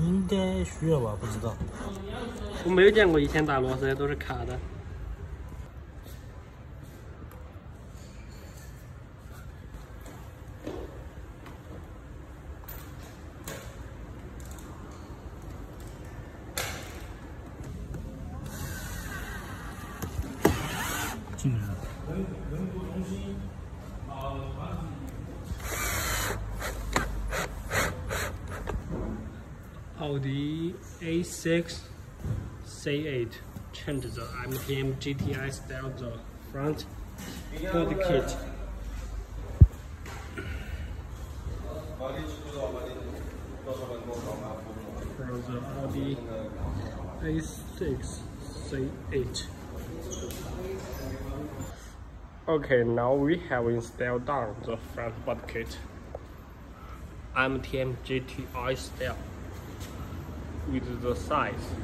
应该需要吧，不知道。我没有见过以前打螺丝都是卡的。 Audi A6 C8 changed the MTM GTI style the front body kit. For the Audi A6 C8. Okay, now we have installed down the front body kit. MTM GTI style. With the size